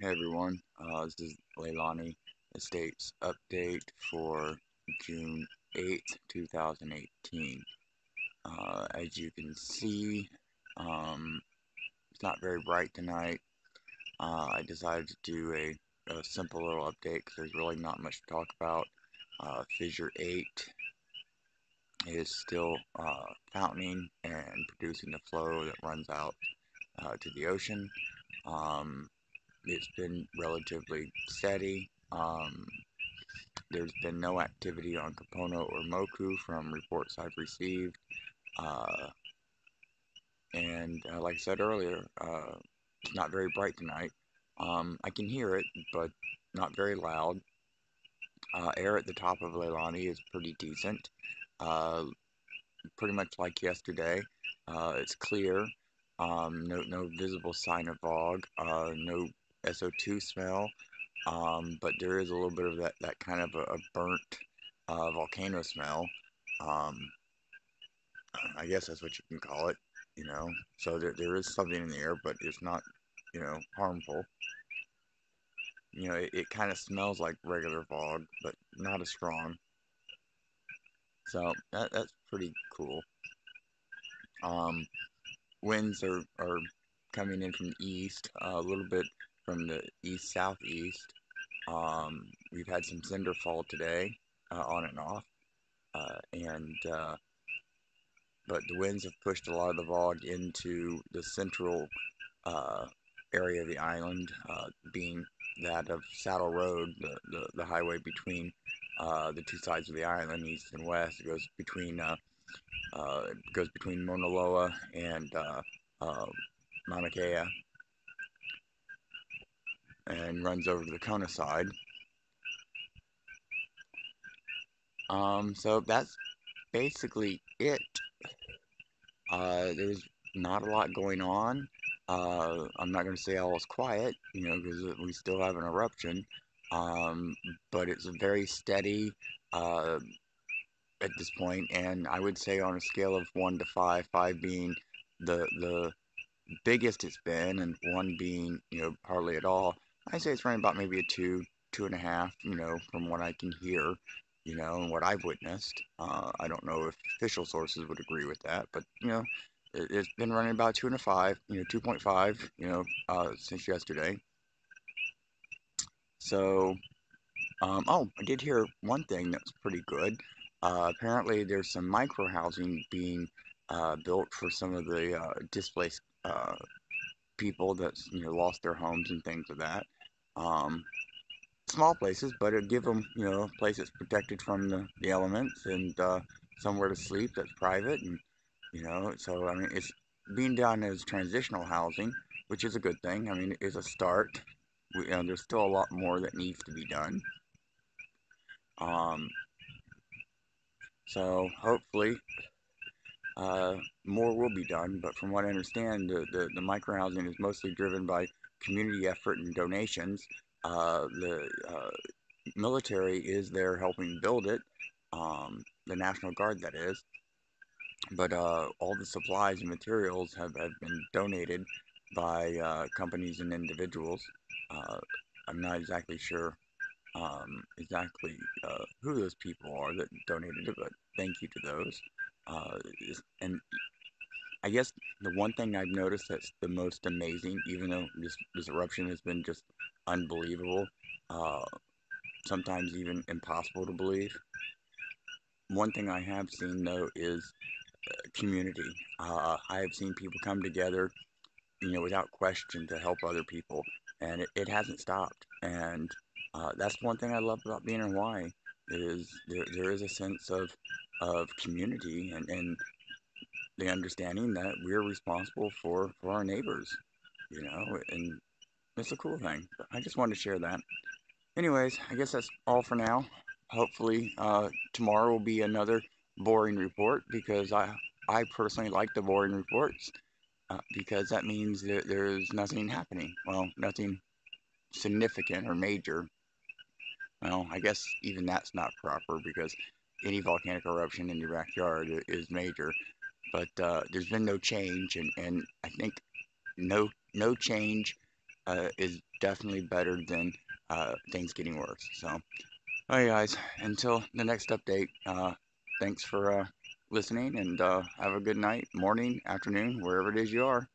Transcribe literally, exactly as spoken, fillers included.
Hey everyone, uh, this is Leilani Estates update for June eighth, two thousand eighteen. Uh, as you can see, um, it's not very bright tonight. Uh, I decided to do a, a simple little update because there's really not much to talk about. Uh, Fissure eight is still uh, fountaining and producing the flow that runs out uh, to the ocean. Um, It's been relatively steady. Um, there's been no activity on Kona or Moku from reports I've received. Uh, and uh, like I said earlier, uh, it's not very bright tonight. Um, I can hear it, but not very loud. Uh, air at the top of Leilani is pretty decent. Uh, pretty much like yesterday. Uh, it's clear. Um, no, no visible sign of fog. Uh, no S O two smell, um, but there is a little bit of that, that kind of a, a burnt uh, volcano smell. Um, I guess that's what you can call it, you know. So there, there is something in the air, but it's not, you know, harmful. You know, it, it kind of smells like regular fog, but not as strong. So that, that's pretty cool. Um, winds are, are coming in from the east, uh, a little bit from the east-southeast. Um, we've had some cinder fall today, uh, on and off, uh, and uh, but the winds have pushed a lot of the fog into the central uh, area of the island, uh, being that of Saddle Road, the, the, the highway between uh, the two sides of the island, east and west. It goes between uh, uh, it goes between Mauna Loa and uh, uh, Mauna Kea, and runs over to the Kona side. Um, so that's basically it. Uh, there's not a lot going on. Uh, I'm not going to say all is quiet, you know, because we still have an eruption. Um, but it's very steady uh, at this point, and I would say on a scale of one to five, five being the the biggest it's been, and one being, you know, hardly at all. I say it's running about maybe a two, two and a half, you know, from what I can hear, you know, and what I've witnessed. Uh, I don't know if official sources would agree with that, but, you know, it, it's been running about two and a five, you know, two point five, you know, uh, since yesterday. So, um, oh, I did hear one thing that's pretty good. Uh, apparently there's some micro-housing being uh, built for some of the uh, displaced Uh, people that's, you know, lost their homes and things of that. Um, small places, but it'll give them, you know, a place that's protected from the, the elements, and uh, somewhere to sleep that's private, and, you know, so, I mean, it's being done as transitional housing, which is a good thing. I mean, it's a start. We, you know, there's still a lot more that needs to be done. Um, so, hopefully, Uh, more will be done, but from what I understand, the, the, the micro-housing is mostly driven by community effort and donations. Uh, the uh, military is there helping build it, um, the National Guard, that is. But uh, all the supplies and materials have, have been donated by uh, companies and individuals. Uh, I'm not exactly sure um, exactly uh, who those people are that donated it, but thank you to those. Uh, and I guess the one thing I've noticed that's the most amazing, even though this, this eruption has been just unbelievable, uh, sometimes even impossible to believe. One thing I have seen, though, is community. Uh, I have seen people come together, you know, without question to help other people, and it, it hasn't stopped. And uh, that's one thing I love about being in Hawaii, is there, there is a sense of of community, and, and the understanding that we're responsible for, for our neighbors, you know, and it's a cool thing. I just wanted to share that. Anyways, I guess that's all for now. Hopefully, uh, tomorrow will be another boring report, because I, I personally like the boring reports, uh, because that means that there's nothing happening. Well, nothing significant or major. Well, I guess even that's not proper, because any volcanic eruption in your backyard is major, but uh, there's been no change, and, and I think no no change uh, is definitely better than uh, things getting worse. So, all right, guys, until the next update, uh, thanks for uh, listening, and uh, have a good night, morning, afternoon, wherever it is you are.